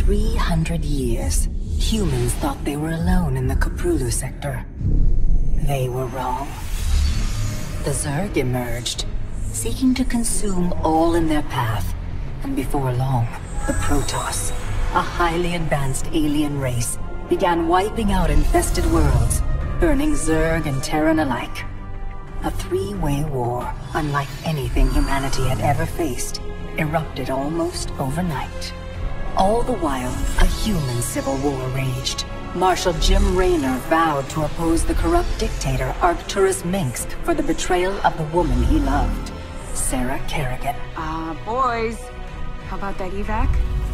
300 years, humans thought they were alone in the Koprulu sector. They were wrong. The Zerg emerged, seeking to consume all in their path. And before long, the Protoss, a highly advanced alien race, began wiping out infested worlds, burning Zerg and Terran alike. A three-way war, unlike anything humanity had ever faced, erupted almost overnight. All the while, a human civil war raged. Marshal Jim Raynor vowed to oppose the corrupt dictator Arcturus Minx for the betrayal of the woman he loved, Sarah Kerrigan. Boys, how about that evac?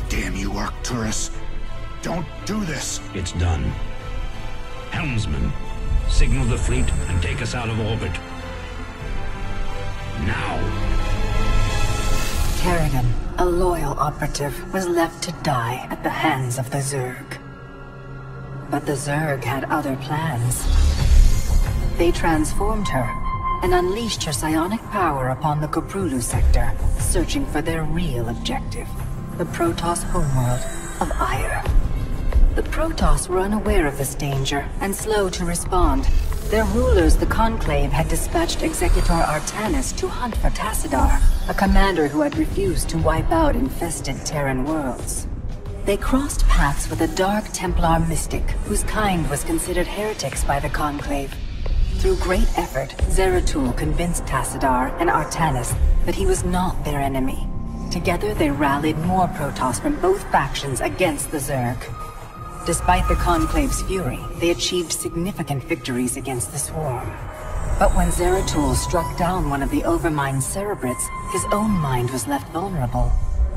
Damn you, Arcturus. Don't do this. It's done. Helmsman, signal the fleet and take us out of orbit. Now. Kerrigan, a loyal operative, was left to die at the hands of the Zerg. But the Zerg had other plans. They transformed her and unleashed her psionic power upon the Koprulu sector, searching for their real objective, the Protoss homeworld of Aiur. The Protoss were unaware of this danger and slow to respond. Their rulers, the Conclave, had dispatched Executor Artanis to hunt for Tassadar, a commander who had refused to wipe out infested Terran worlds. They crossed paths with a dark Templar mystic, whose kind was considered heretics by the Conclave. Through great effort, Zeratul convinced Tassadar and Artanis that he was not their enemy. Together, they rallied more Protoss from both factions against the Zerg. Despite the Conclave's fury, they achieved significant victories against the Swarm. But when Zeratul struck down one of the Overmind's cerebrates, his own mind was left vulnerable.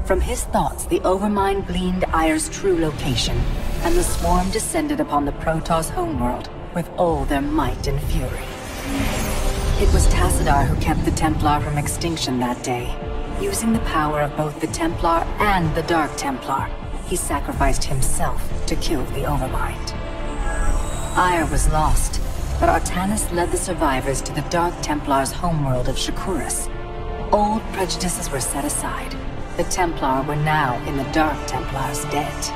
From his thoughts, the Overmind gleaned Aiur's true location, and the Swarm descended upon the Protoss homeworld with all their might and fury. It was Tassadar who kept the Templar from extinction that day. Using the power of both the Templar and the Dark Templar, he sacrificed himself to kill the Overmind. Aiur was lost, but Artanis led the survivors to the Dark Templar's homeworld of Shakuras. Old prejudices were set aside. The Templar were now in the Dark Templar's debt.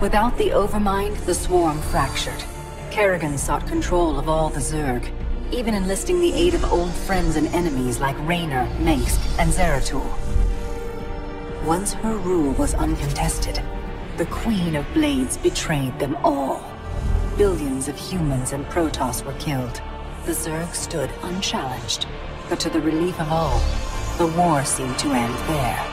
Without the Overmind, the Swarm fractured. Kerrigan sought control of all the Zerg, even enlisting the aid of old friends and enemies like Raynor, Mengsk, and Zeratul. Once her rule was uncontested, the Queen of Blades betrayed them all. Billions of humans and Protoss were killed. The Zerg stood unchallenged, but to the relief of all, the war seemed to end there.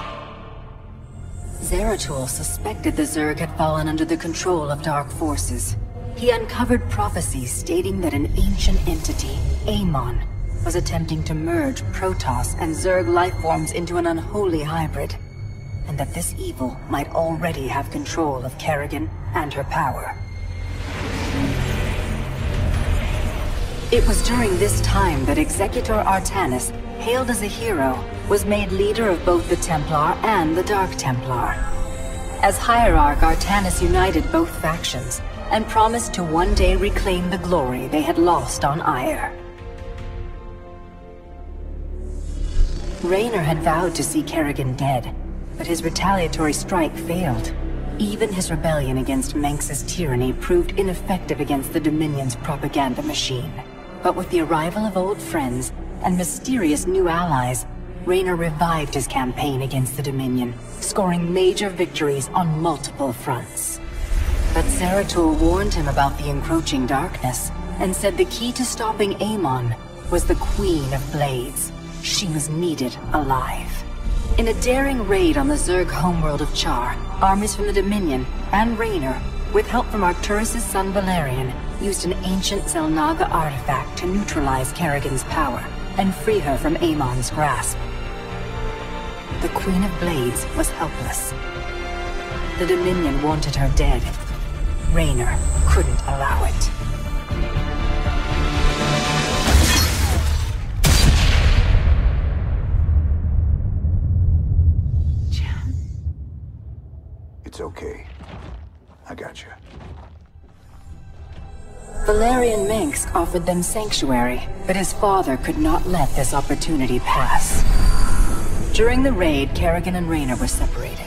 Zeratul suspected the Zerg had fallen under the control of dark forces. He uncovered prophecies stating that an ancient entity, Amon, was attempting to merge Protoss and Zerg lifeforms into an unholy hybrid, and that this evil might already have control of Kerrigan and her power. It was during this time that Executor Artanis, hailed as a hero, was made leader of both the Templar and the Dark Templar. As Hierarch, Artanis united both factions, and promised to one day reclaim the glory they had lost on Aiur. Raynor had vowed to see Kerrigan dead, but his retaliatory strike failed. Even his rebellion against Mengsk's tyranny proved ineffective against the Dominion's propaganda machine. But with the arrival of old friends and mysterious new allies, Raynor revived his campaign against the Dominion, scoring major victories on multiple fronts. But Zeratul warned him about the encroaching darkness, and said the key to stopping Amon was the Queen of Blades. She was needed alive. In a daring raid on the Zerg homeworld of Char, armies from the Dominion and Raynor, with help from Arcturus' son Valerian, used an ancient Xel'Naga artifact to neutralize Kerrigan's power and free her from Amon's grasp. The Queen of Blades was helpless. The Dominion wanted her dead. Raynor couldn't allow it. It's okay. I got you. Valerian Mengsk offered them sanctuary, but his father could not let this opportunity pass. During the raid, Kerrigan and Raynor were separated.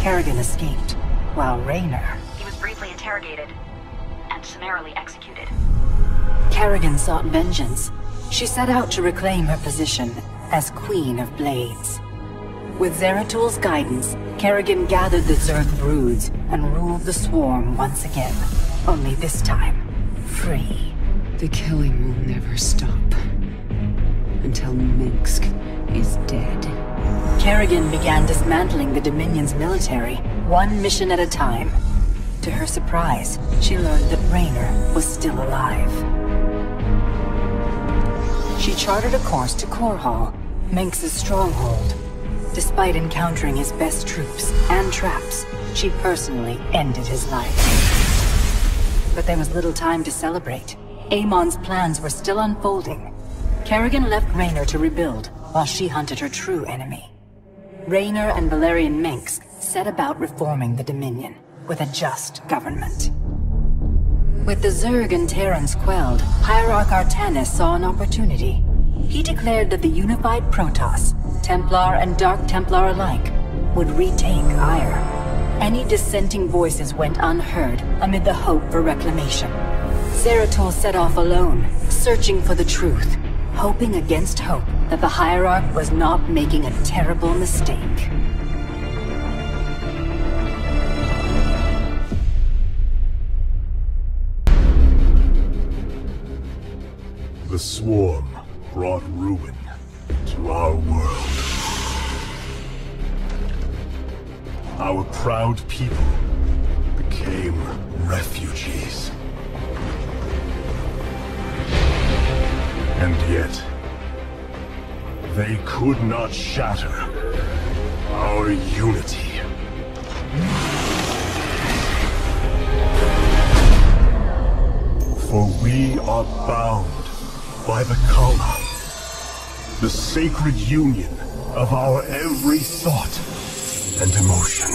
Kerrigan escaped, While Raynor... He was briefly interrogated and summarily executed. Kerrigan sought vengeance. She set out to reclaim her position as Queen of Blades. With Zeratul's guidance, Kerrigan gathered the Zerg broods and ruled the swarm once again. Only this time, free. The killing will never stop until Mengsk is dead. Kerrigan began dismantling the Dominion's military, one mission at a time. To her surprise, she learned that Raynor was still alive. She charted a course to Korhal, Mengsk's stronghold. Despite encountering his best troops and traps, she personally ended his life. But there was little time to celebrate. Amon's plans were still unfolding. Kerrigan left Raynor to rebuild, while she hunted her true enemy. Raynor and Valerian Mengsk set about reforming the Dominion with a just government. With the Zerg and Terrans quelled, Hierarch Artanis saw an opportunity. He declared that the unified Protoss, Templar and Dark Templar alike, would retake Aiur. Any dissenting voices went unheard amid the hope for reclamation. Zeratul set off alone, searching for the truth, hoping against hope that the Hierarch was not making a terrible mistake. The swarm brought ruin to our world. Our proud people became refugees. And yet, they could not shatter our unity. For we are bound by the Kala, the sacred union of our every thought and emotion.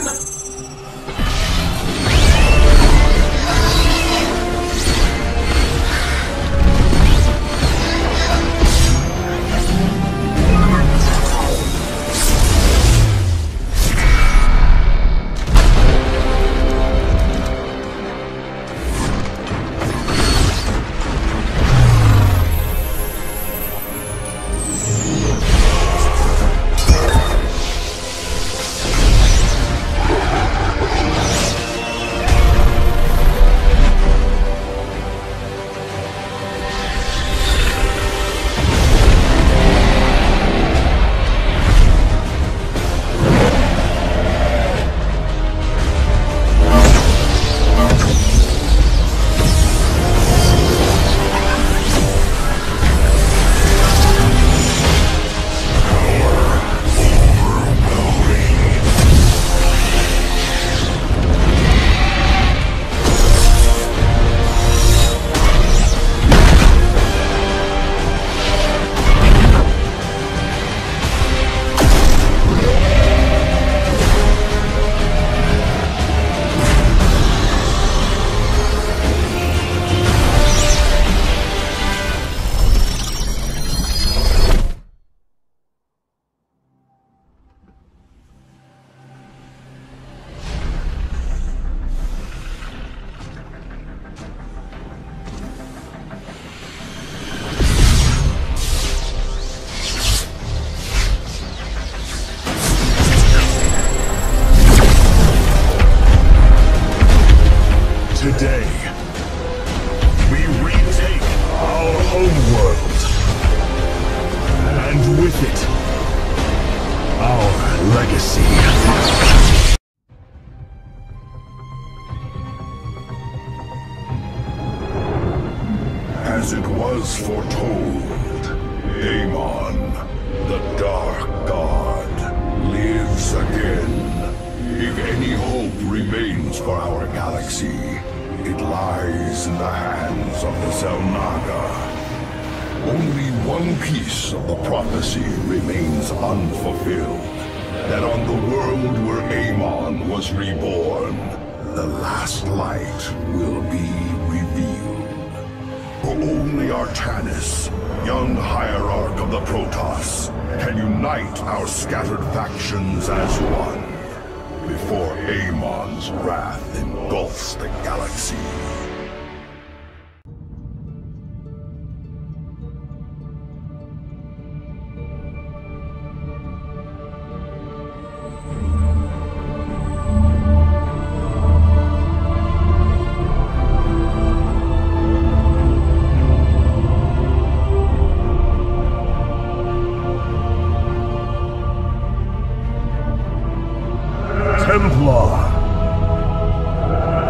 God's wrath engulfs the galaxy.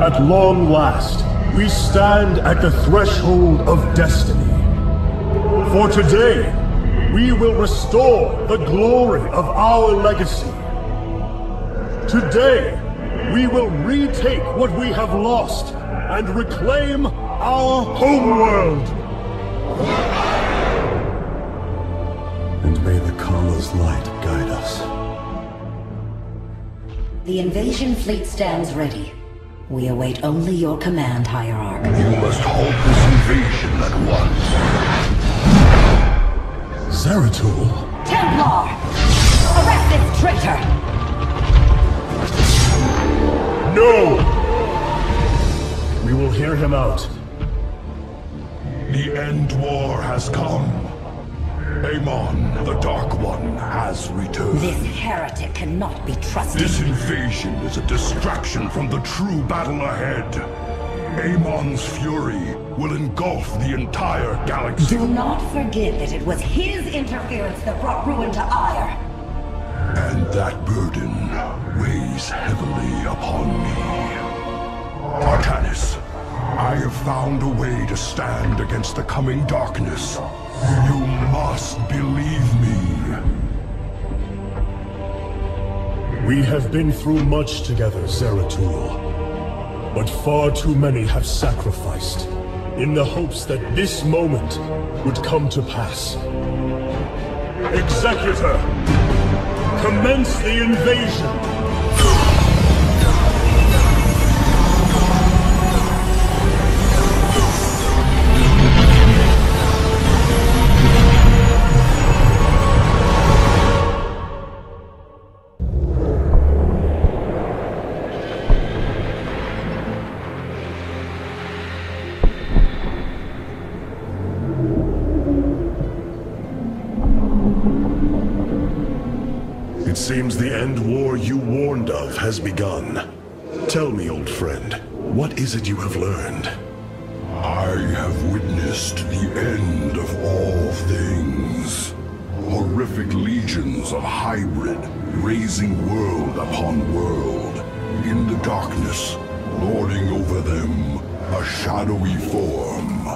At long last, we stand at the threshold of destiny. For today, we will restore the glory of our legacy. Today, we will retake what we have lost and reclaim our homeworld. And may the Kala's light guide us. The invasion fleet stands ready. We await only your command, Hierarch. You must halt this invasion at once. Zeratul! Templar! Arrest this traitor! No! We will hear him out. The end war has come. Amon, the Dark One, has returned. This heretic cannot be trusted. This invasion is a distraction from the true battle ahead. Amon's fury will engulf the entire galaxy. Do not forget that it was his interference that brought ruin to Aiur. And that burden weighs heavily upon me. Artanis, I have found a way to stand against the coming darkness. You must believe me. We have been through much together, Zeratul. But far too many have sacrificed, in the hopes that this moment would come to pass. Executor, commence the invasion! Seems the end war you warned of has begun. Tell me, old friend, what is it you have learned? I have witnessed the end of all things. Horrific legions of hybrid, raising world upon world. In the darkness, lording over them, a shadowy form.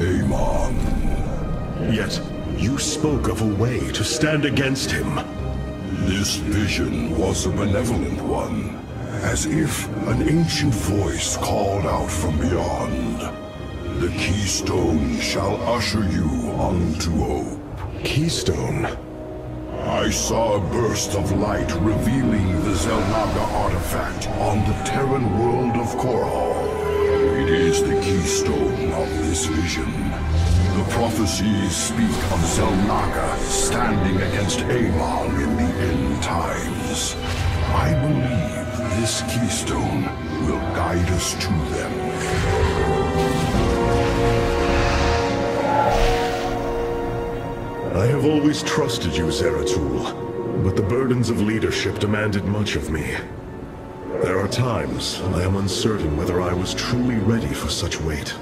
Amon. Yet, you spoke of a way to stand against him. This vision was a benevolent one, as if an ancient voice called out from beyond. The keystone shall usher you unto hope. Keystone? I saw a burst of light revealing the Xel'Naga artifact on the Terran world of Korhal. It is the keystone of this vision. The prophecies speak of Xel'Naga standing against Amon in the end times. I believe this keystone will guide us to them. I have always trusted you, Zeratul, but the burdens of leadership demanded much of me. There are times I am uncertain whether I was truly ready for such weight.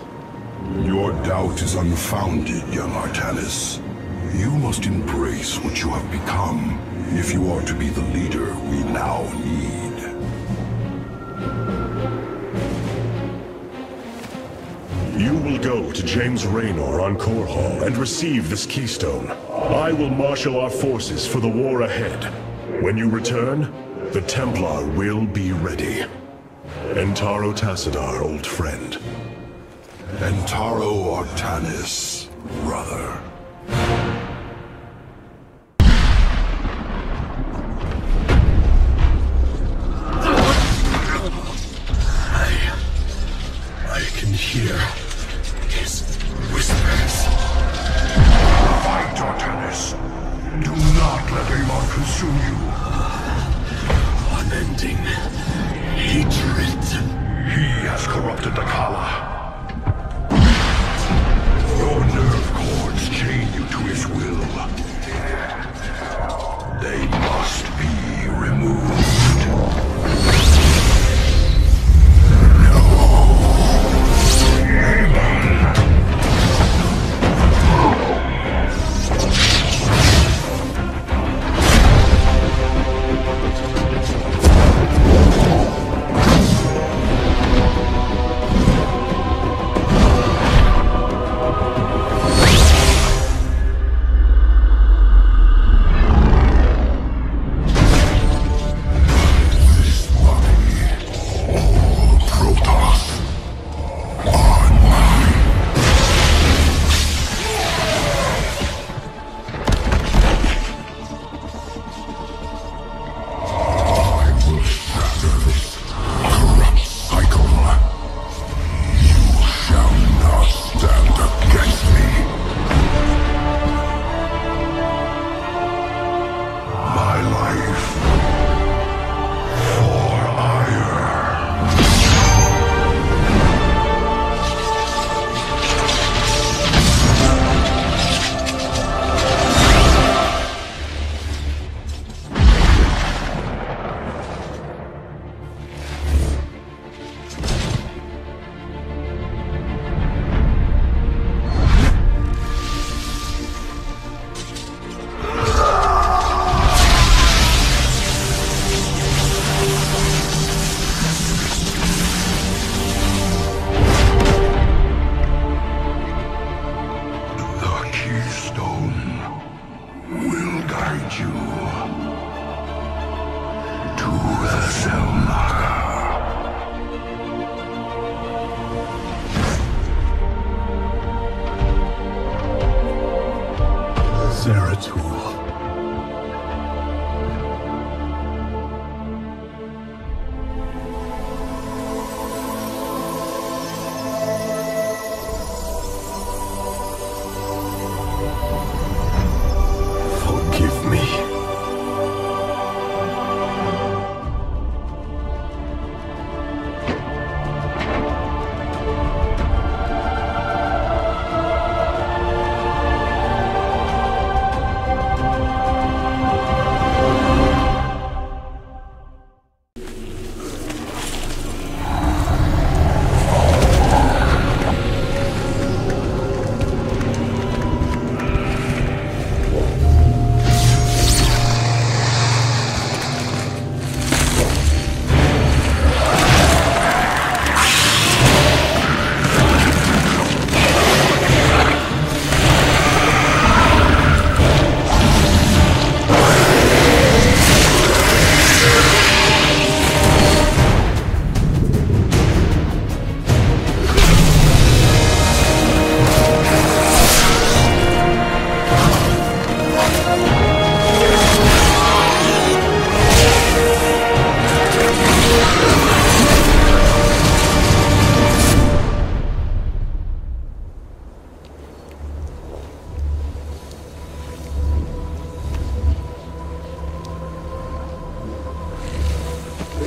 Your doubt is unfounded, young Artanis. You must embrace what you have become, if you are to be the leader we now need. You will go to James Raynor on Korhal and receive this keystone. I will marshal our forces for the war ahead. When you return, the Templar will be ready. Entaro Tassadar, old friend. Entaro Artanis, brother. I can hear his whispers. Fight, Artanis. Do not let Amon consume you. Unending hatred.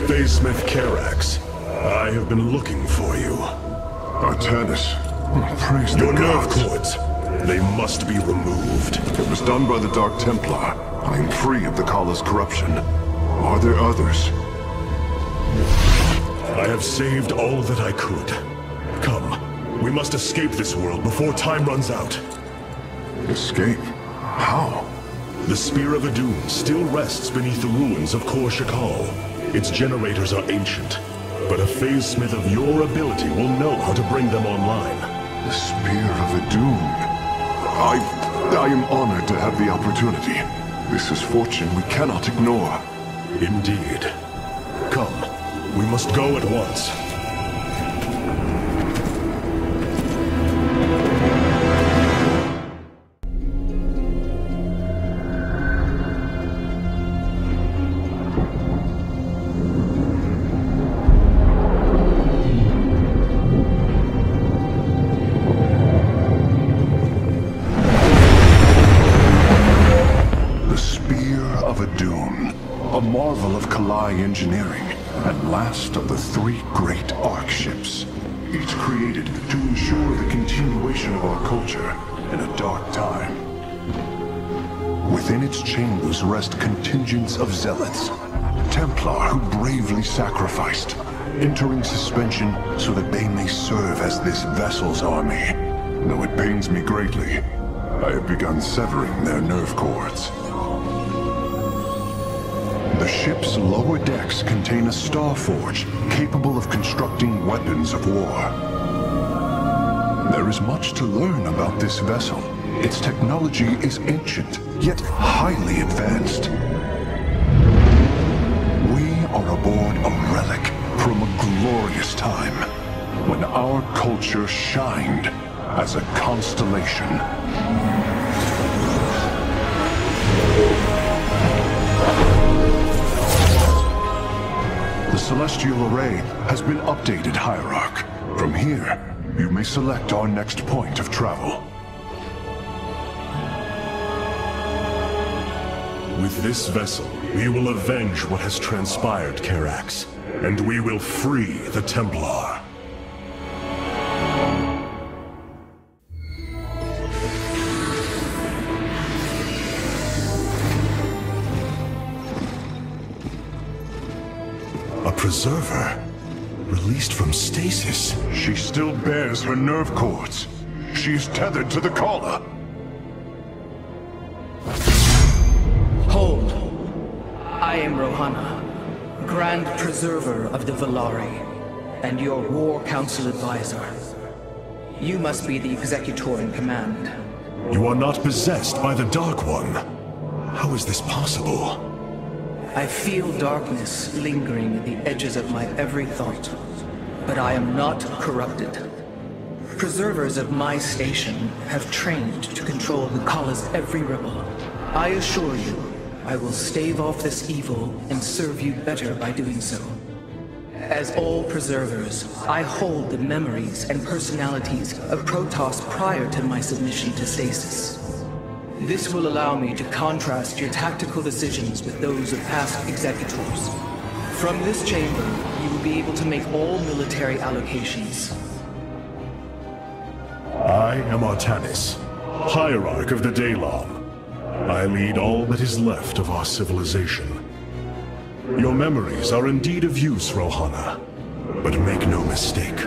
Facemith Karax, I have been looking for you. Artanis, praise the gods. Your nerve cords, they must be removed. It was done by the Dark Templar. I am free of the Kala's corruption. Are there others? I have saved all that I could. Come, we must escape this world before time runs out. Escape? How? The Spear of Adun still rests beneath the ruins of Khor Shakal. Its generators are ancient, but a phase-smith of your ability will know how to bring them online. The Spear of Adun. I am honored to have the opportunity. This is fortune we cannot ignore. Indeed. Come, we must go at once. Engineering, and last of the three great Ark ships, each created to ensure the continuation of our culture in a dark time. Within its chambers rest contingents of zealots, Templar who bravely sacrificed, entering suspension so that they may serve as this vessel's army. Though it pains me greatly, I have begun severing their nerve cords. The ship's lower decks contain a starforge capable of constructing weapons of war. There is much to learn about this vessel. Its technology is ancient, yet highly advanced. We are aboard a relic from a glorious time when our culture shined as a constellation. The Celestial Array has been updated, Hierarch. From here, you may select our next point of travel. With this vessel, we will avenge what has transpired, Karax, and we will free the Templar. Preserver, released from stasis. She still bears her nerve cords. She is tethered to the Kala. Hold. I am Rohanna, Grand Preserver of the Valari, and your War Council advisor. You must be the Executor in command. You are not possessed by the Dark One. How is this possible? I feel darkness lingering at the edges of my every thought, but I am not corrupted. Preservers of my station have trained to control the Kala's every ripple. I assure you, I will stave off this evil and serve you better by doing so. As all preservers, I hold the memories and personalities of Protoss prior to my submission to stasis. This will allow me to contrast your tactical decisions with those of past executors. From this chamber, you will be able to make all military allocations. I am Artanis, Hierarch of the Daylom. I lead all that is left of our civilization. Your memories are indeed of use, Rohanna. But make no mistake,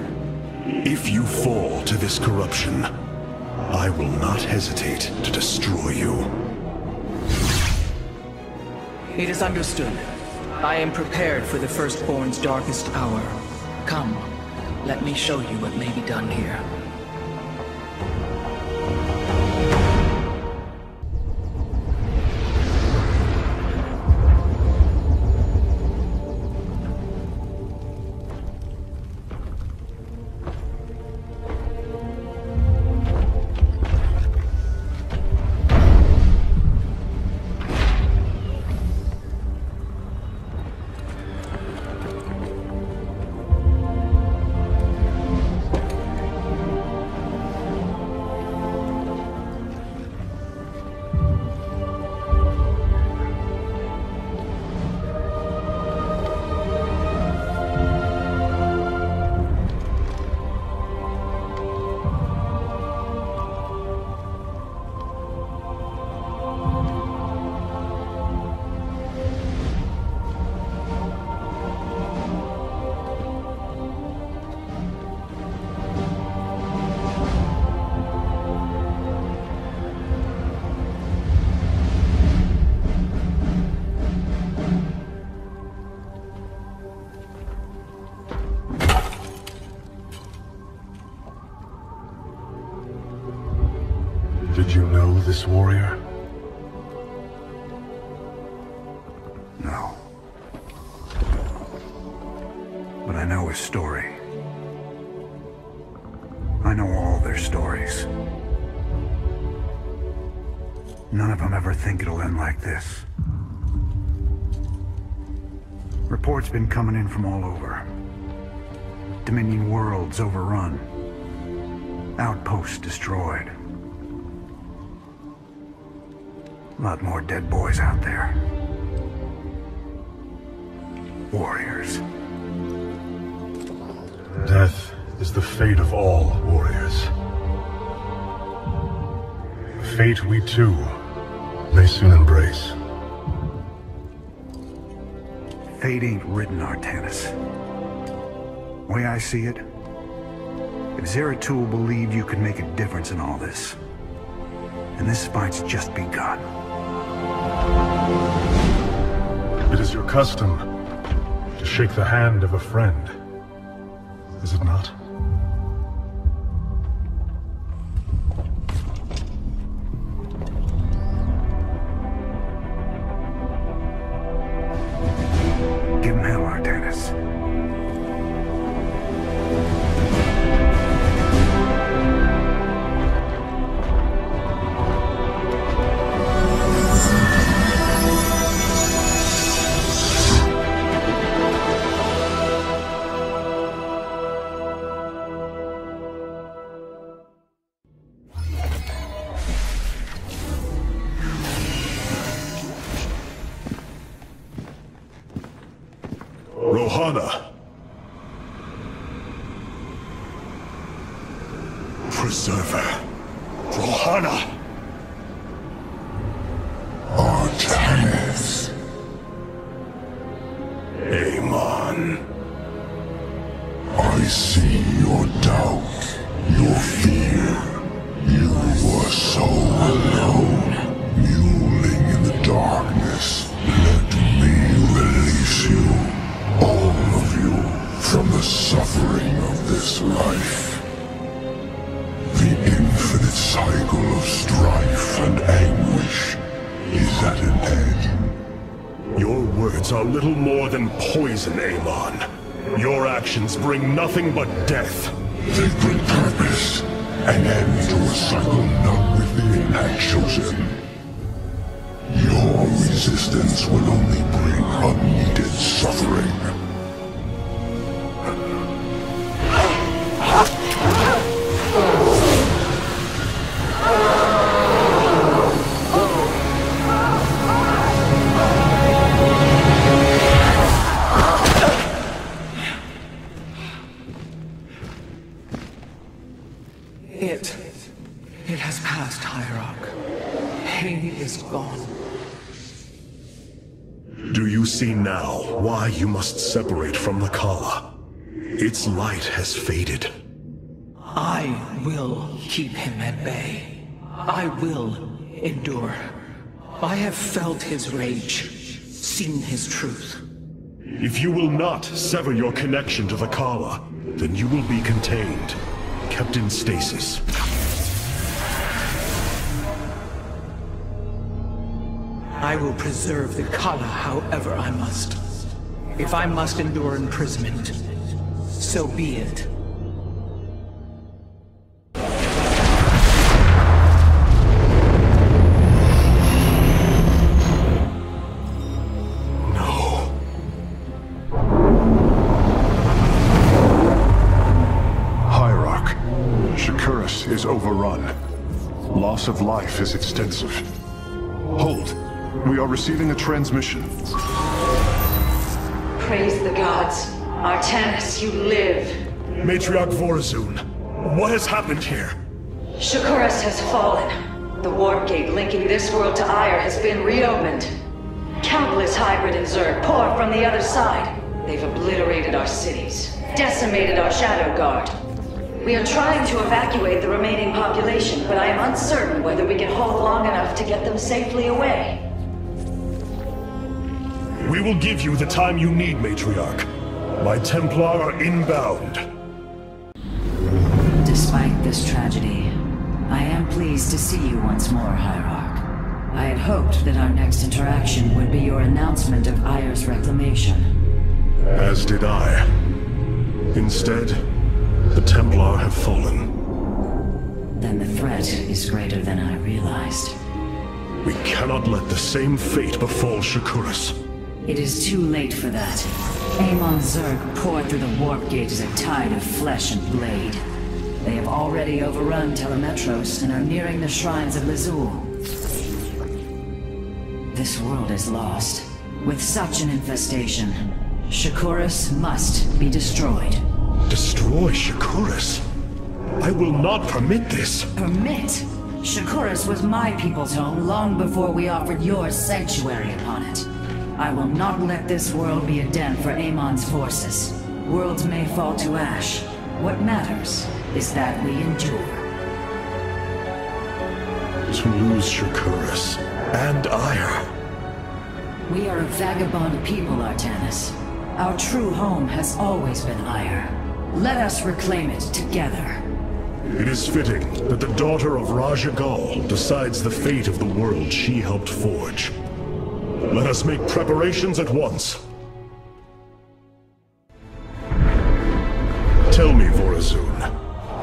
if you fall to this corruption, I will not hesitate to destroy you. It is understood. I am prepared for the Firstborn's darkest hour. Come, let me show you what may be done here. you know this warrior? No. But I know his story. I know all their stories. None of them ever think it'll end like this. Reports been coming in from all over. Dominion worlds overrun. Outposts destroyed. A lot more dead boys out there. Warriors. Death is the fate of all warriors. A fate we too may soon embrace. Fate ain't written, Artanis. The way I see it, if Zeratul believed you could make a difference in all this, and this fight's just begun. It is your custom to shake the hand of a friend, is it not? Amon. Your actions bring nothing but death. They bring purpose, an end to a cycle not within and chosen. Your resistance will only bring unneeded suffering. It has passed, Hierarch. Pain is gone. Do you see now why you must separate from the Kala? Its light has faded. I will keep him at bay. I will endure. I have felt his rage, seen his truth. If you will not sever your connection to the Kala, then you will be contained, kept in stasis. I will preserve the Kala however I must. If I must endure imprisonment, so be it. No. Hierarch, Shakuras is overrun. Loss of life is extensive. Hold. We are receiving a transmission. Praise the gods. Artanis, you live. Matriarch Vorazun, what has happened here? Shakuras has fallen. The warp gate linking this world to Aiur has been reopened. Countless hybrid and Zerg pour from the other side. They've obliterated our cities, decimated our Shadow Guard. We are trying to evacuate the remaining population, but I am uncertain whether we can hold long enough to get them safely away. We will give you the time you need, Matriarch. My Templar are inbound. Despite this tragedy, I am pleased to see you once more, Hierarch. I had hoped that our next interaction would be your announcement of Aiur's reclamation. As did I. Instead, the Templar have fallen. Then the threat is greater than I realized. We cannot let the same fate befall Shakuras. It is too late for that. Amon Zerg poured through the warp gate as a tide of flesh and blade. They have already overrun Telemetros and are nearing the shrines of Lazul. This world is lost. With such an infestation, Shakuras must be destroyed. Destroy Shakuras? I will not permit this. Permit? Shakuras was my people's home long before we offered your sanctuary upon it. I will not let this world be a den for Amon's forces. Worlds may fall to ash. What matters is that we endure. To lose Shakuras and Aiur. We are a vagabond people, Artanis. Our true home has always been Aiur. Let us reclaim it together. It is fitting that the daughter of Raja Gal decides the fate of the world she helped forge. Let us make preparations at once. Tell me, Vorazun,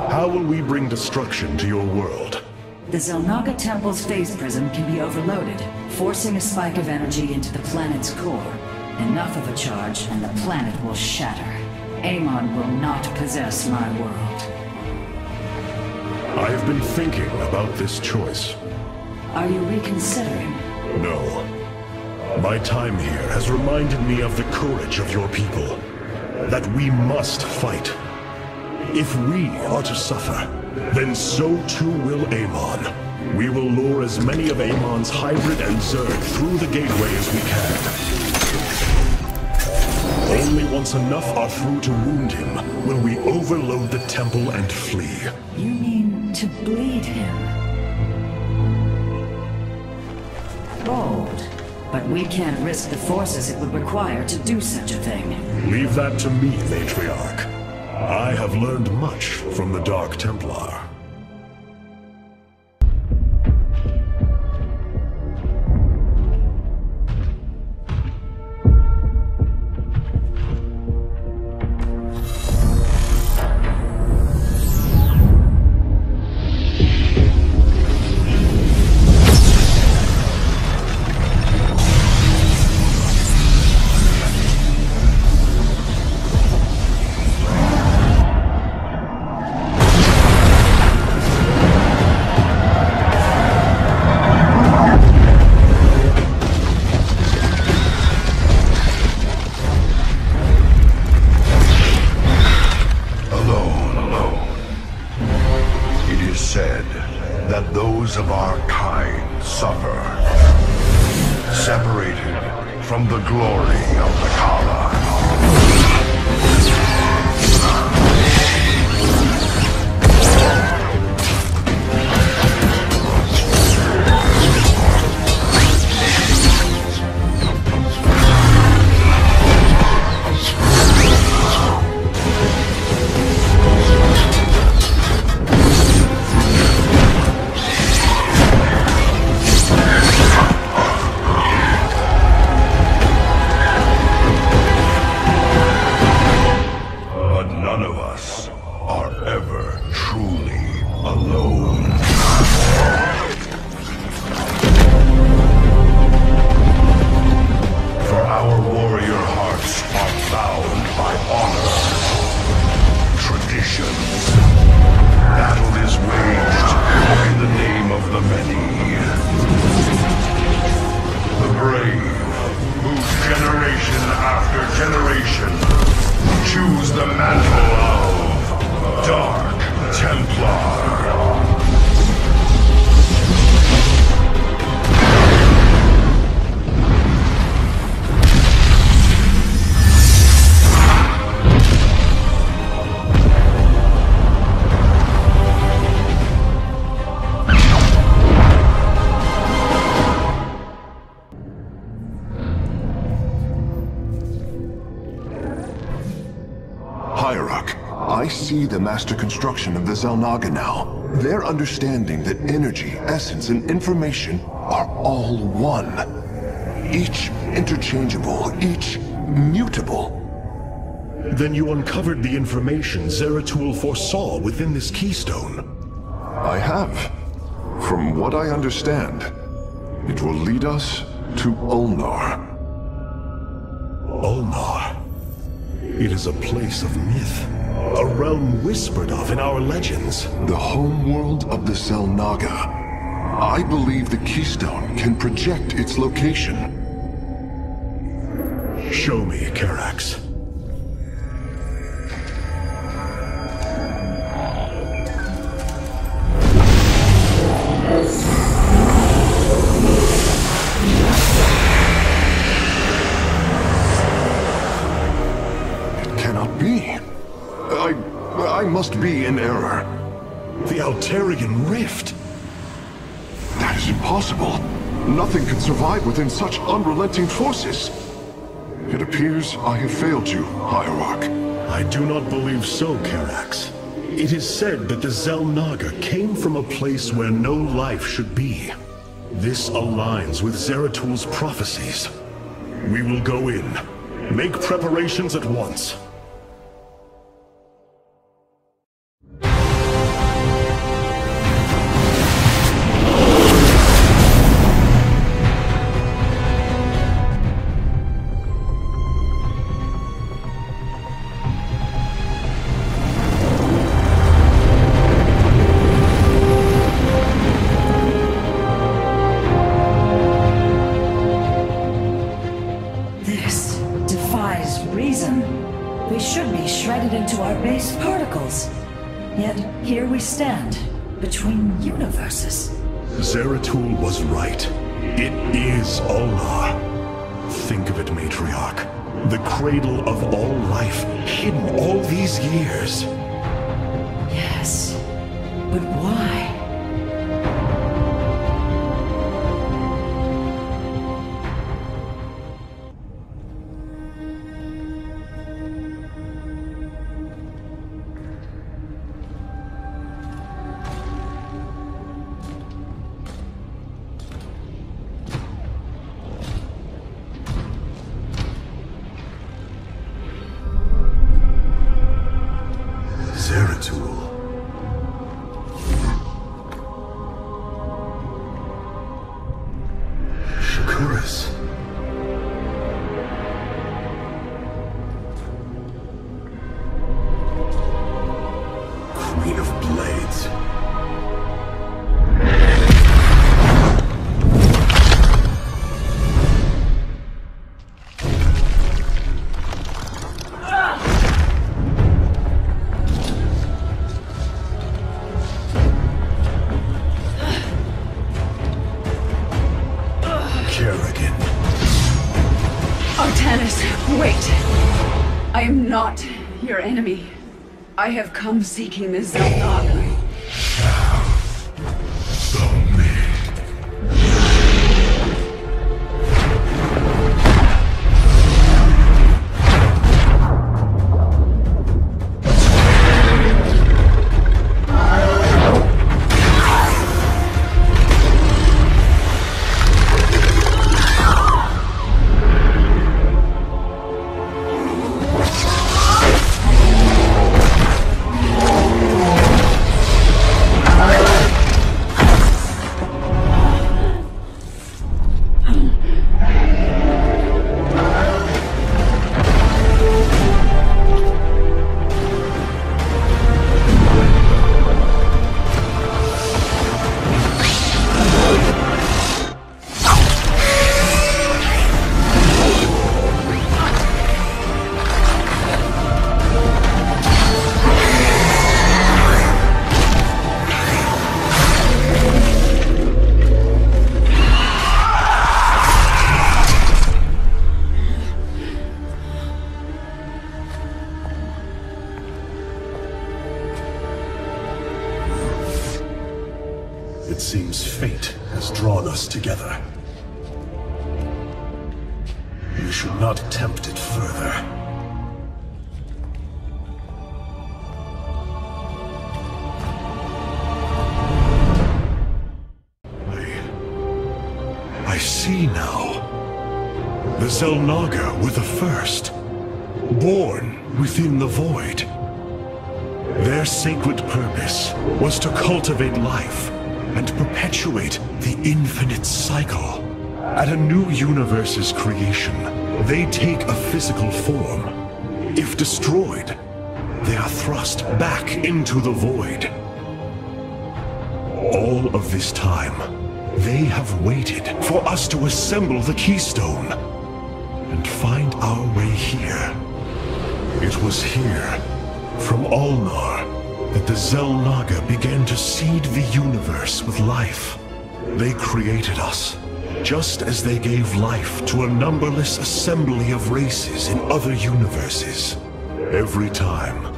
how will we bring destruction to your world? The Xel'Naga Temple's phase prism can be overloaded, forcing a spike of energy into the planet's core. Enough of a charge, and the planet will shatter. Amon will not possess my world. I have been thinking about this choice. Are you reconsidering? No. My time here has reminded me of the courage of your people. That we must fight. If we are to suffer, then so too will Amon. We will lure as many of Amon's hybrid and Zerg through the gateway as we can. Only once enough are through to wound him will we overload the temple and flee. You mean to bleed him? Bold. But we can't risk the forces it would require to do such a thing. Leave that to me, Matriarch. I have learned much from the Dark Templar. I see the master construction of the Xel'Naga now. Their understanding that energy, essence, and information are all one. Each interchangeable, each mutable. Then you uncovered the information Zeratul foresaw within this keystone. I have. From what I understand, it will lead us to Ulnar. Ulnar. It is a place of myth. A realm whispered of in our legends. The homeworld of the Xel'Naga. I believe the keystone can project its location. Show me, Karax. It cannot be. I must be in error. The Altarian Rift? That is impossible. Nothing can survive within such unrelenting forces. It appears I have failed you, Hierarch. I do not believe so, Karax. It is said that the Xel'Naga came from a place where no life should be. This aligns with Zeratul's prophecies. We will go in. Make preparations at once. Zeratul was right. It is Ulnar. Think of it, Matriarch. The cradle of all life, hidden all these years. Yes, but why? Enemy, I have come seeking the Xel'Naga. Should not tempt it further. Xel'Naga were the first, born within the void. Their sacred purpose was to cultivate life and perpetuate the infinite cycle. At a new universe's creation, they take a physical form. If destroyed, they are thrust back into the void. All of this time, they have waited for us to assemble the keystone and find our way here. It was here, from Ulnar, that the Xel'Naga began to seed the universe with life. They created us, just as they gave life to a numberless assembly of races in other universes. Every time,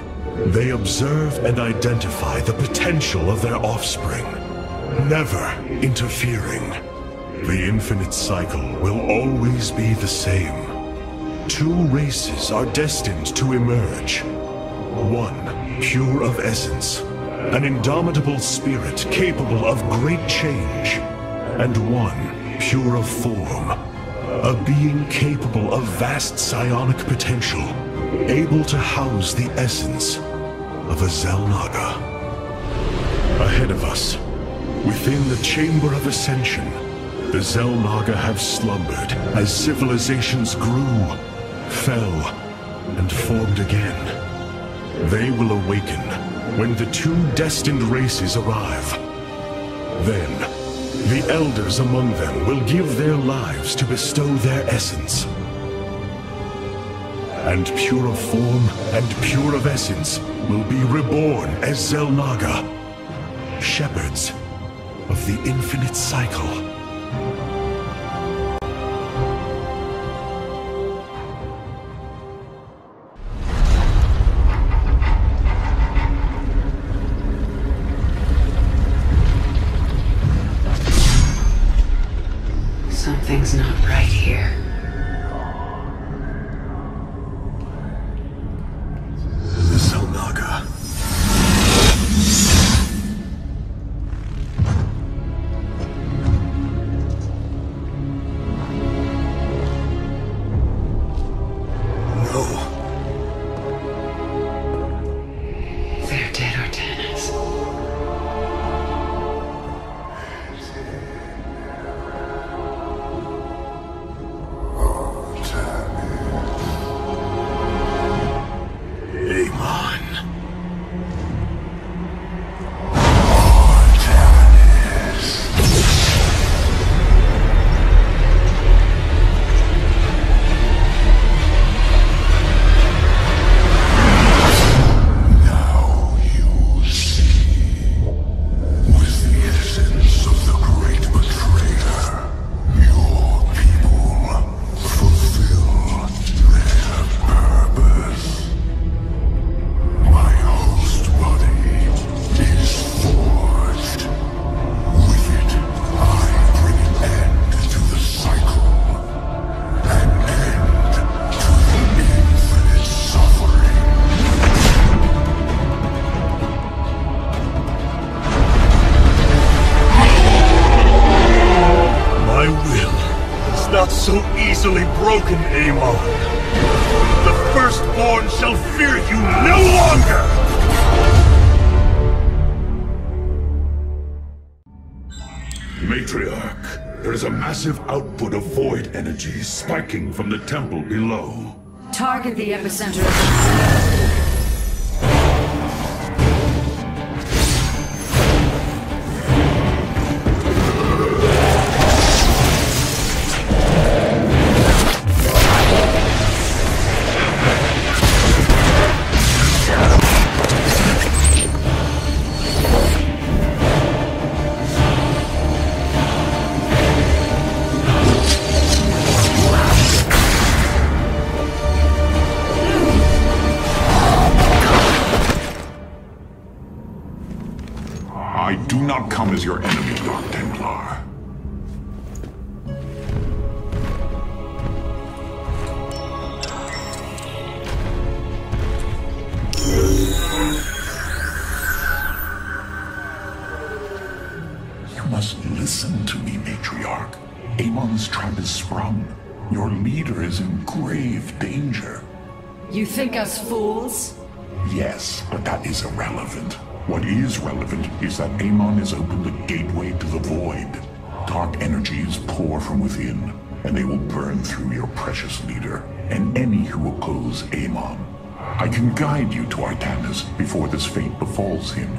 they observe and identify the potential of their offspring, never interfering. The infinite cycle will always be the same. Two races are destined to emerge. One, pure of essence, an indomitable spirit capable of great change, and one, pure of form, a being capable of vast psionic potential, able to house the essence of a Xel'Naga. Ahead of us, within the Chamber of Ascension, the Xel'Naga have slumbered as civilizations grew, fell, and formed again. They will awaken when the two destined races arrive. Then, the elders among them will give their lives to bestow their essence. And pure of form and pure of essence will be reborn as Xel'Naga, shepherds of the infinite cycle. Broken, Amon. The firstborn shall fear you no longer! Matriarch, there is a massive output of void energy spiking from the temple below. Target the epicenter of the... Your leader is in grave danger. You think us fools? Yes, but that is irrelevant. What is relevant is that Amon has opened a gateway to the void. Dark energies pour from within, and they will burn through your precious leader, and any who oppose Amon. I can guide you to Artanis before this fate befalls him.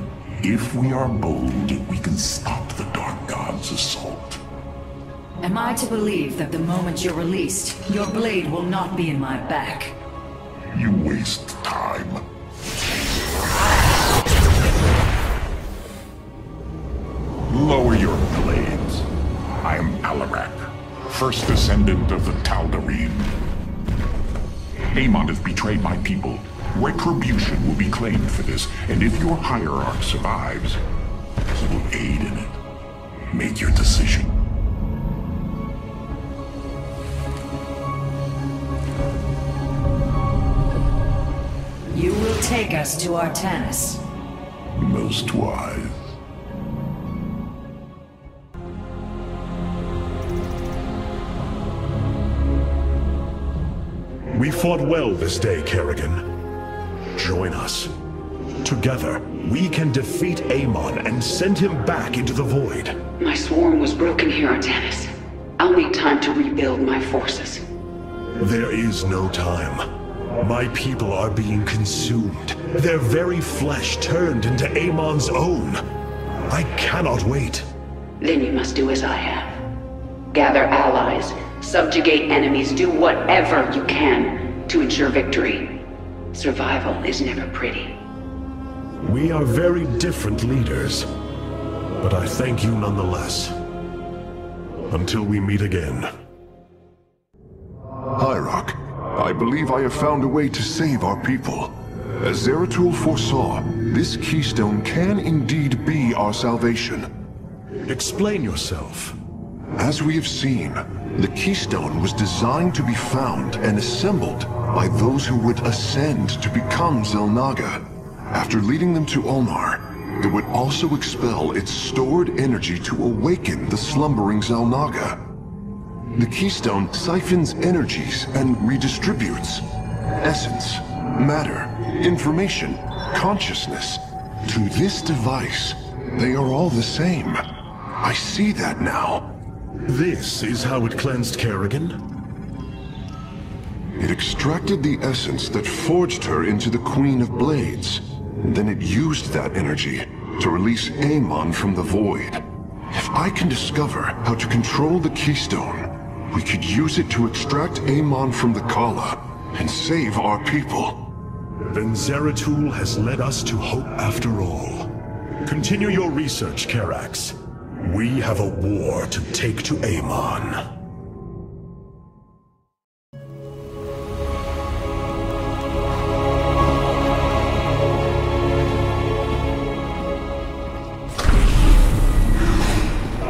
If we are bold, we can stop the Dark God's assault. Am I to believe that the moment you're released, your blade will not be in my back? You waste time. Lower your blades. I am Alarak, first descendant of the Tal'Darim. Amon has betrayed my people. Retribution will be claimed for this, and if your Hierarch survives, he will aid in it. Make your decision. You will take us to Artanis. Most wise. We fought well this day, Kerrigan. Join us. Together, we can defeat Amon and send him back into the void. My swarm was broken here, Artanis. I'll need time to rebuild my forces. There is no time. My people are being consumed. Their very flesh turned into Amon's own. I cannot wait. Then you must do as I have. Gather allies, subjugate enemies, do whatever you can to ensure victory. Survival is never pretty. We are very different leaders, but I thank you nonetheless. Until we meet again. Hierarch, I believe I have found a way to save our people. As Zeratul foresaw, this keystone can indeed be our salvation. Explain yourself. As we have seen, the keystone was designed to be found and assembled by those who would ascend to become Xel'Naga. After leading them to Ulnar, it would also expel its stored energy to awaken the slumbering Xel'Naga. The keystone siphons energies and redistributes essence, matter, information, consciousness. To this device, they are all the same. I see that now. This is how it cleansed Kerrigan? It extracted the essence that forged her into the Queen of Blades. Then it used that energy to release Amon from the void. If I can discover how to control the keystone, we could use it to extract Amon from the Kala and save our people. Then Zeratul has led us to hope after all. Continue your research, Karax. We have a war to take to Amon.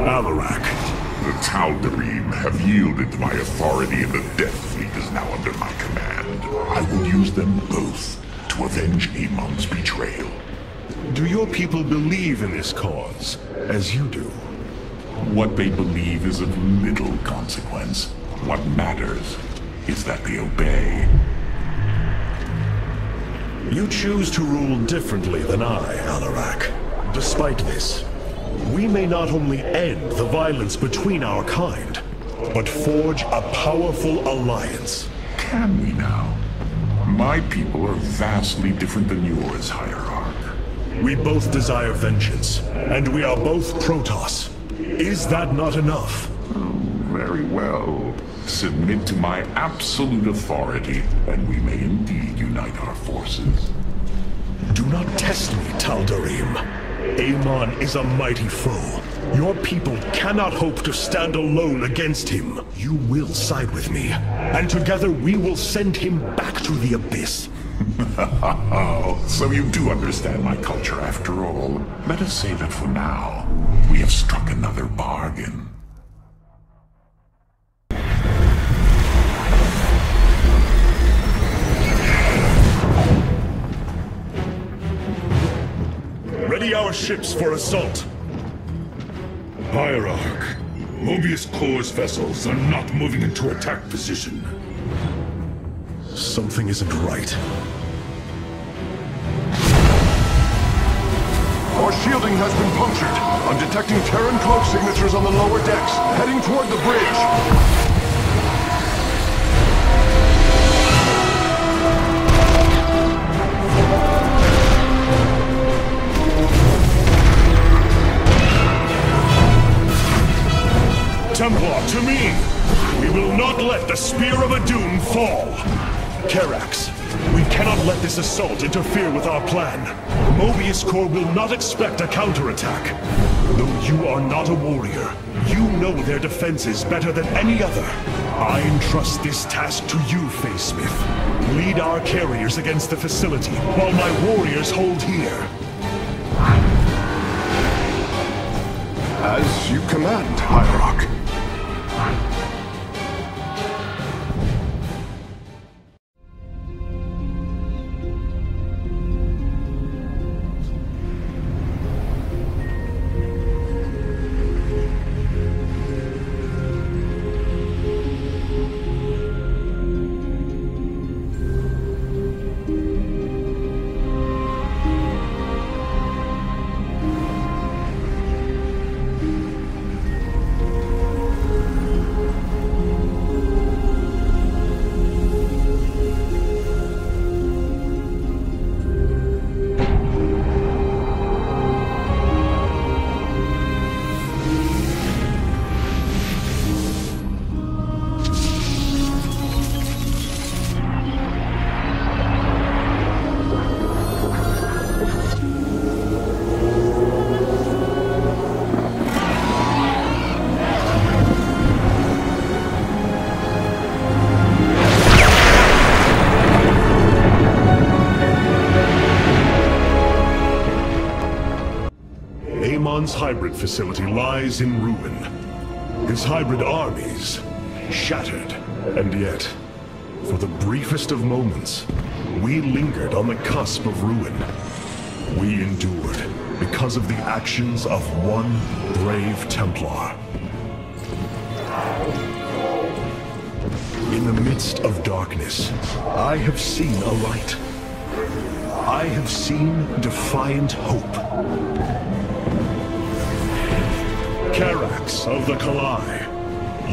Alarak. The Tal'Darim have yielded to my authority and the Death Fleet is now under my command. I will use them both to avenge Amon's betrayal. Do your people believe in this cause, as you do? What they believe is of little consequence. What matters is that they obey. You choose to rule differently than I, Alarak. Despite this, we may not only end the violence between our kind, but forge a powerful alliance. Can we now? My people are vastly different than yours, Hierarch. We both desire vengeance, and we are both Protoss. Is that not enough? Oh, very well. Submit to my absolute authority, and we may indeed unite our forces. Do not test me, Tal'Darim. Amon is a mighty foe. Your people cannot hope to stand alone against him. You will side with me, and together we will send him back to the abyss. So you do understand my culture after all. Let us say that for now, we have struck another bargain. Ready our ships for assault. Hierarch, Mobius Corps vessels are not moving into attack position. Something isn't right. Our shielding has been punctured. I'm detecting Terran cloak signatures on the lower decks, heading toward the bridge. Templar, to me! We will not let the Spear of Adun fall! Karax, we cannot let this assault interfere with our plan. Mobius Corps will not expect a counterattack. Though you are not a warrior, you know their defenses better than any other. I entrust this task to you, Faysmith. Lead our carriers against the facility, while my warriors hold here. As you command, Hierarch. Amon's hybrid facility lies in ruin. His hybrid armies shattered. And yet, for the briefest of moments, we lingered on the cusp of ruin. We endured because of the actions of one brave Templar. In the midst of darkness, I have seen a light. I have seen defiant hope. Karax of the Kalai,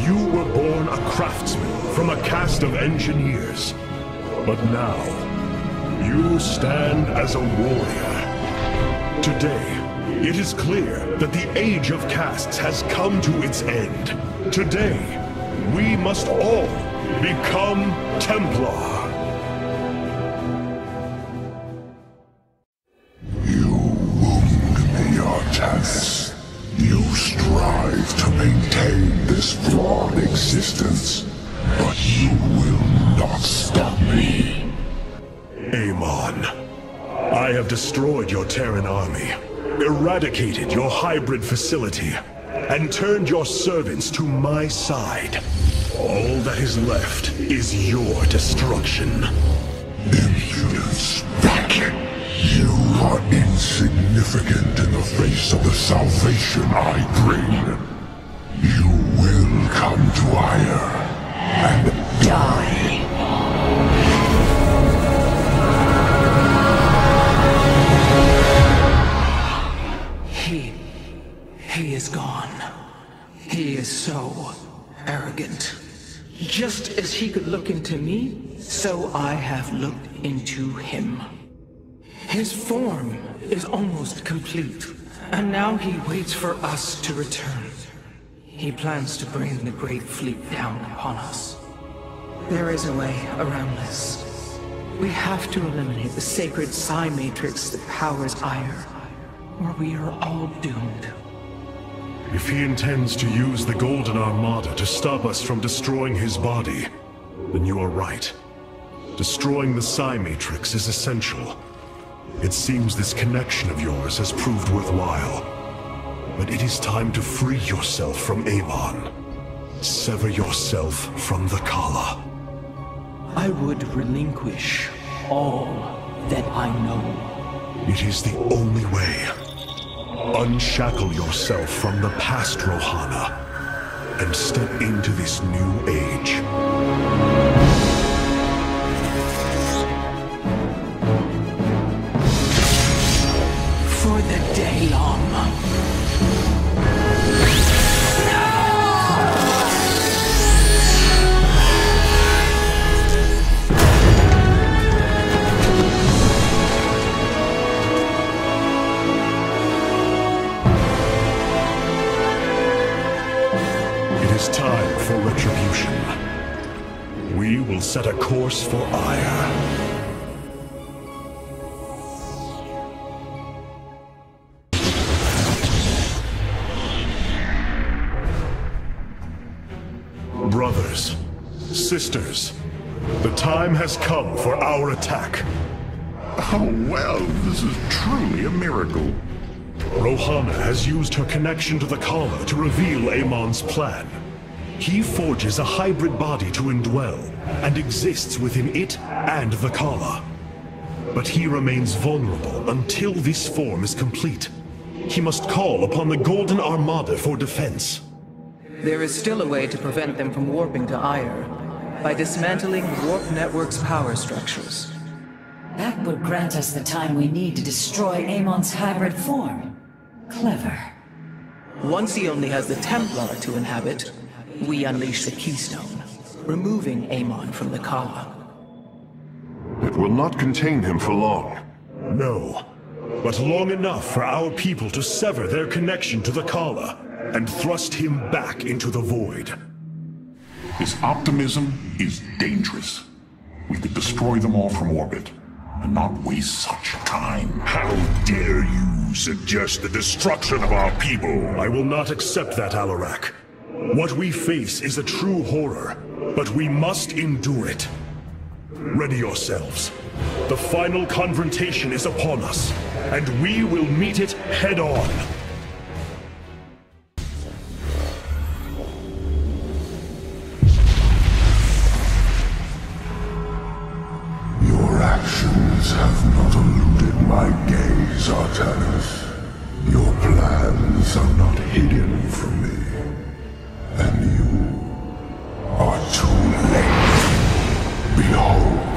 you were born a craftsman from a caste of engineers. But now, you stand as a warrior. Today, it is clear that the age of castes has come to its end. Today, we must all become Templar. Existence, but you will not stop me. Amon, I have destroyed your Terran army, eradicated your hybrid facility, and turned your servants to my side. All that is left is your destruction. Impudence, Viking! You are insignificant in the face of the salvation I bring. You will come to Aiur and die. He is gone. He is so arrogant. Just as he could look into me, so I have looked into him. His form is almost complete, and now he waits for us to return. He plans to bring the Great Fleet down upon us. There is a way around this. We have to eliminate the sacred Psi Matrix that powers Aiur, or we are all doomed. If he intends to use the Golden Armada to stop us from destroying his body, then you are right. Destroying the Psi Matrix is essential. It seems this connection of yours has proved worthwhile. But it is time to free yourself from Amon. Sever yourself from the Kala. I would relinquish all that I know. It is the only way. Unshackle yourself from the past, Rohanna. and step into this new age. For the day long. Time for retribution. We will set a course for Aiur. Brothers, sisters, the time has come for our attack. Oh well, this is truly a miracle. Rohanna has used her connection to the Kala to reveal Amon's plan. He forges a hybrid body to indwell, and exists within it and the Kala. But he remains vulnerable until this form is complete. He must call upon the Golden Armada for defense. There is still a way to prevent them from warping to Aiur, by dismantling Warp Network's power structures. That would grant us the time we need to destroy Amon's hybrid form. Clever. Once he only has the Templar to inhabit, we unleash the Keystone, removing Amon from the Kala. It will not contain him for long. No, but long enough for our people to sever their connection to the Kala and thrust him back into the void. This optimism is dangerous. We could destroy them all from orbit and not waste such time. How dare you suggest the destruction of our people? I will not accept that, Alarak. What we face is a true horror, but we must endure it. Ready yourselves. The final confrontation is upon us, and we will meet it head on. Your actions have not eluded my gaze, Artanis. Your plans are not hidden from me. And you are too late. Behold,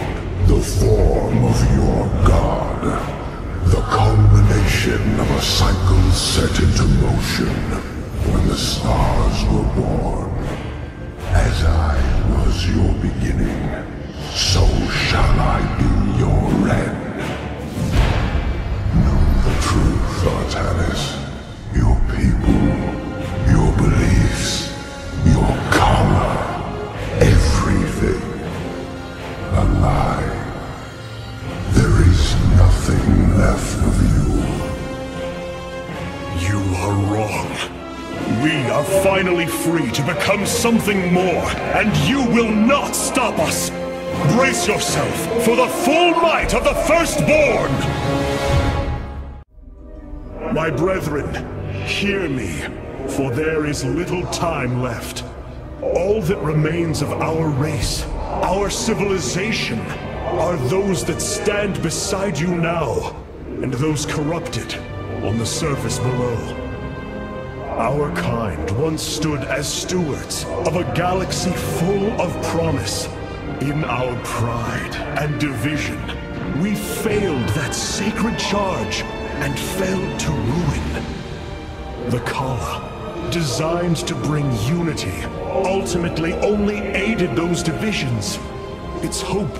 the form of your god. The culmination of a cycle set into motion when the stars were born. As I was your beginning, so shall I be your end. Know the truth, Artanis. Your people, your beliefs. Your color, everything, a lie. There is nothing left of you. You are wrong. We are finally free to become something more, and you will not stop us. Brace yourself for the full might of the Firstborn! My brethren, hear me. For there is little time left. All that remains of our race, our civilization, are those that stand beside you now, and those corrupted on the surface below. Our kind once stood as stewards of a galaxy full of promise. In our pride and division, we failed that sacred charge and fell to ruin. The Kala, designed to bring unity, ultimately only aided those divisions. Its hope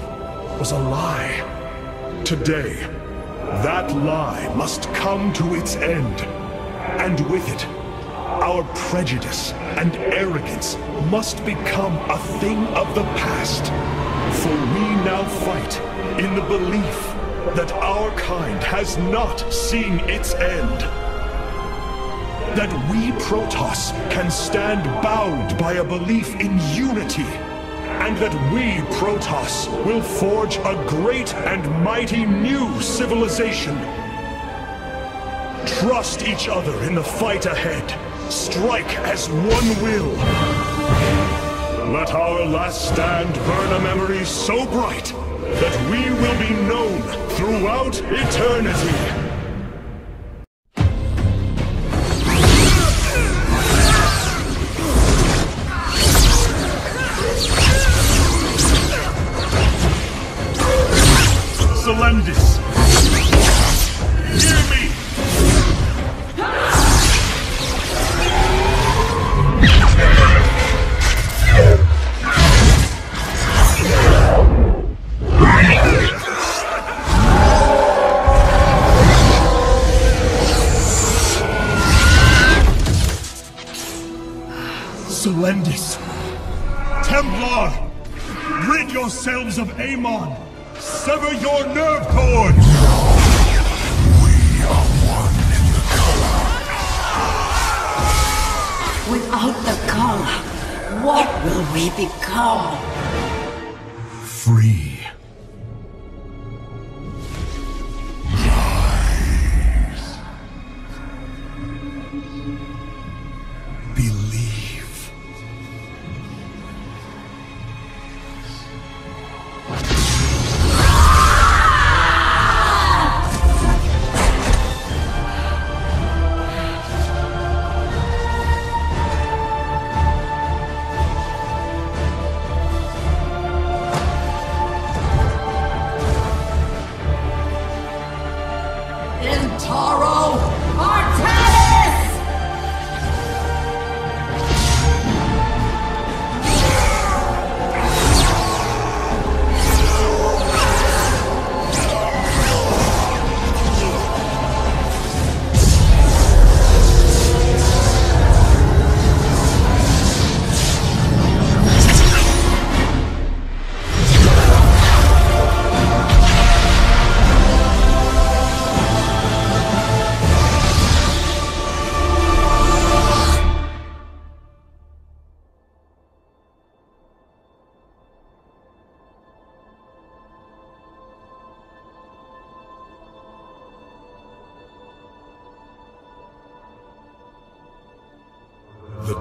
was a lie. Today, that lie must come to its end. And with it, our prejudice and arrogance must become a thing of the past. For we now fight in the belief that our kind has not seen its end. That we Protoss can stand bound by a belief in unity, and that we Protoss will forge a great and mighty new civilization. Trust each other in the fight ahead. Strike as one will. Let our last stand burn a memory so bright that we will be known throughout eternity. Of Amon, sever your nerve cords! We are one in the Kala. Without the Kala, what will we become? Free. Rise. Believe.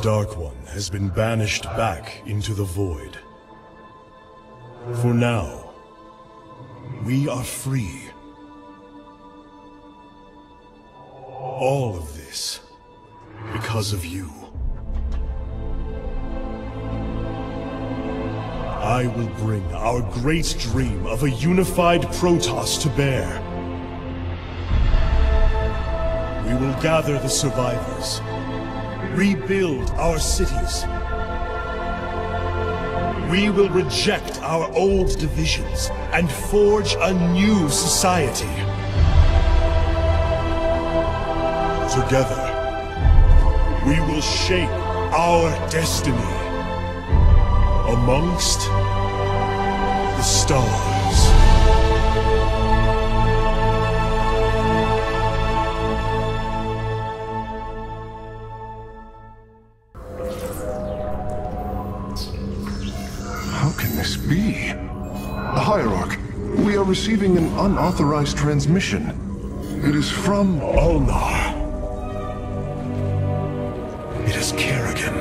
Dark One has been banished back into the void. For now, we are free. All of this because of you. I will bring our great dream of a unified Protoss to bear. We will gather the survivors. Rebuild our cities. We will reject our old divisions and forge a new society. Together, we will shape our destiny amongst the stars. Be? Hierarch, we are receiving an unauthorized transmission. It is from Ulnar. It is Kerrigan.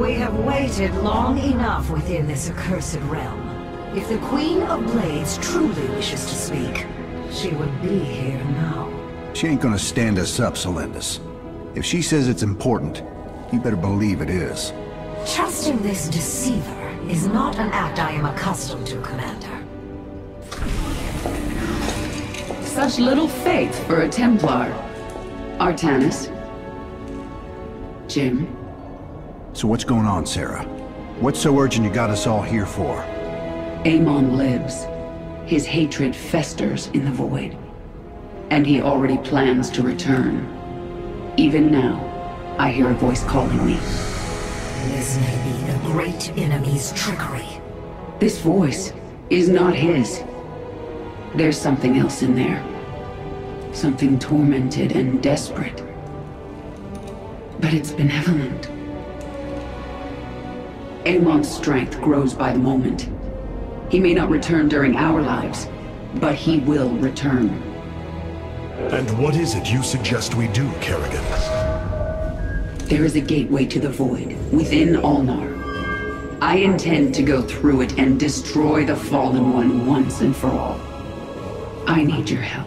We have waited long enough within this accursed realm. If the Queen of Blades truly wishes to speak, she would be here now. She ain't gonna stand us up, Solendis. If she says it's important, you better believe it is. Trusting this deceiver is not an act I am accustomed to, Commander. Such little faith for a Templar. Artanis? Jim? So what's going on, Sarah? What's so urgent you got us all here for? Amon lives. His hatred festers in the void. And he already plans to return. Even now, I hear a voice calling me. This may be the great enemy's trickery. This voice is not his. There's something else in there. Something tormented and desperate. But it's benevolent. Amon's strength grows by the moment. He may not return during our lives, but he will return. And what is it you suggest we do, Kerrigan? There is a gateway to the void, within Ulnar. I intend to go through it and destroy the Fallen One once and for all. I need your help.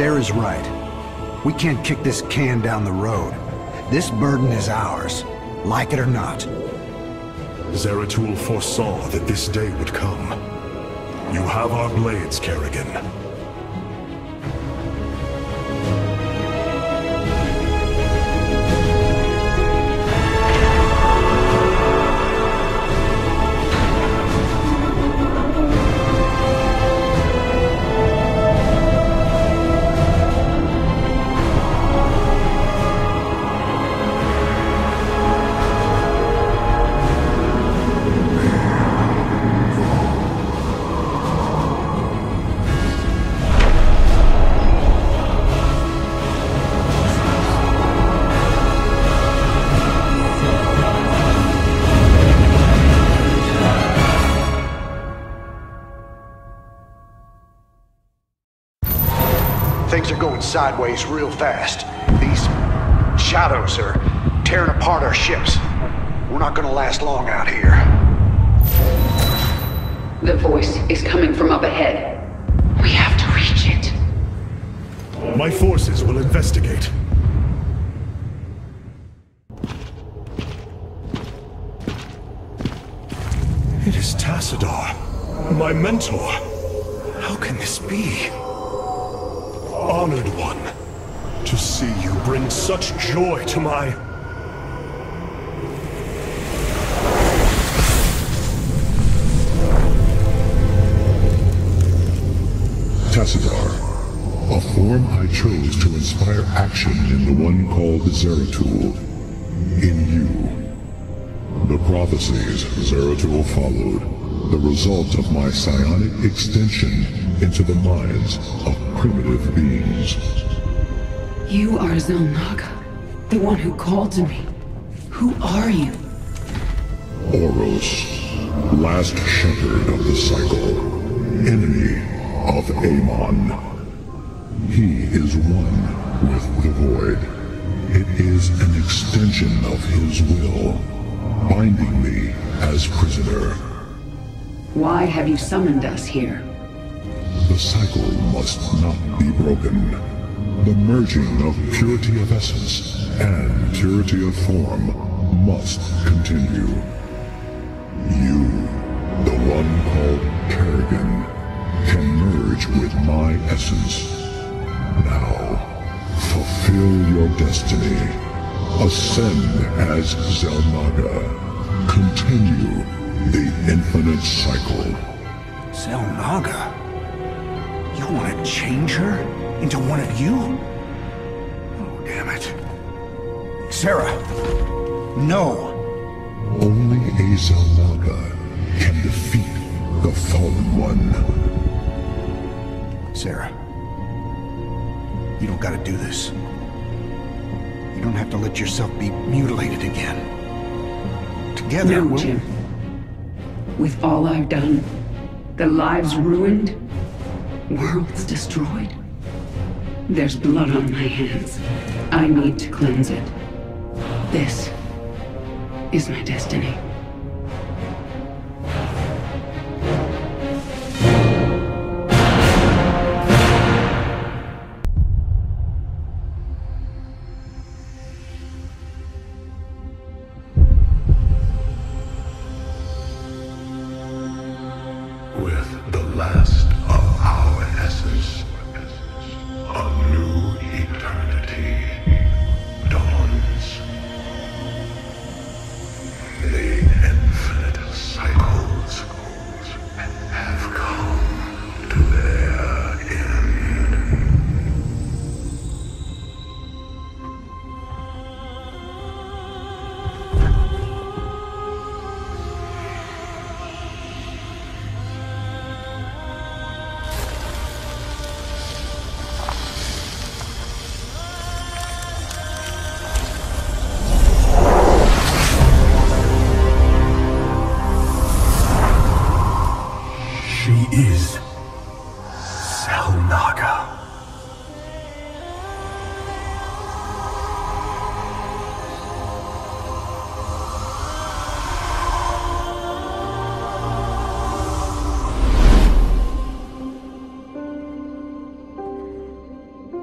Sarah's right. We can't kick this can down the road. This burden is ours, like it or not. Zeratul foresaw that this day would come. You have our blades, Kerrigan. Sideways real fast. These shadows are tearing apart our ships. We're not gonna last long out here. The voice is coming from up ahead. We have to reach it. My forces will investigate. It is Tassadar, my mentor. How can this be? Honored one, to see you bring such joy to my... Tassadar, a form I chose to inspire action in the one called Zeratul, in you. The prophecies Zeratul followed, the result of my psionic extension into the minds of primitive beings. You are Xel'Naga, the one who called to me. Who are you? Oros, last shepherd of the cycle, enemy of Amon. He is one with the void. It is an extension of his will, binding me as prisoner. Why have you summoned us here? The cycle must not be broken. The merging of purity of essence and purity of form must continue. You, the one called Kerrigan, can merge with my essence. Now, fulfill your destiny. Ascend as Xel'Naga. Continue the infinite cycle. Xel'Naga? You want to change her into one of you? Oh, damn it. Sarah, no. Only a Xel'Naga can defeat the Fallen One. Sarah, you don't gotta do this. You don't have to let yourself be mutilated again. Together, we'll... No, Jim. With all I've done, the lives ruined, worlds destroyed. There's blood on my hands. I need to cleanse it. This is my destiny.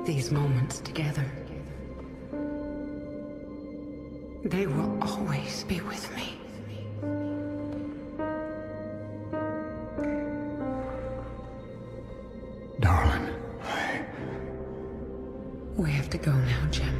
these moments together. They will always be with me. Darling, I... We have to go now, Jim.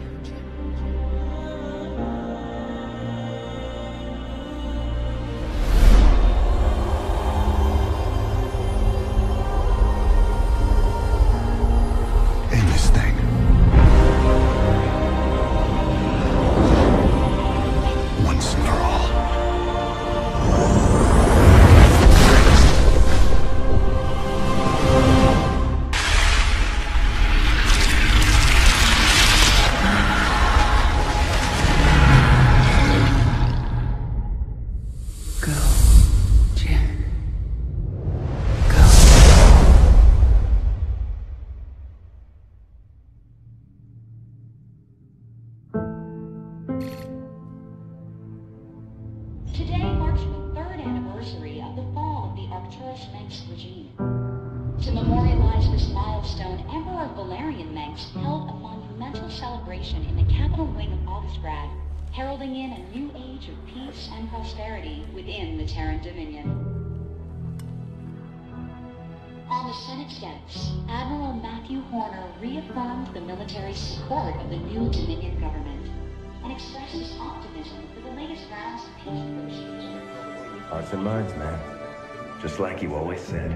Hearts and minds, Matt. Just like you always said.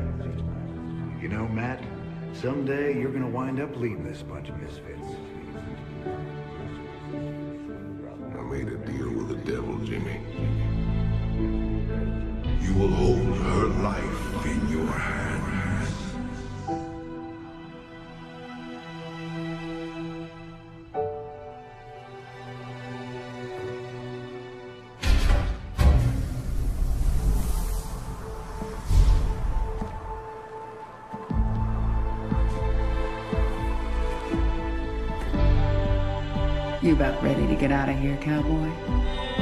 You know, Matt, someday you're gonna wind up leading this bunch of misfits. I made a deal with the devil, Jimmy. You will hold her life in your hands. You about ready to get out of here, cowboy?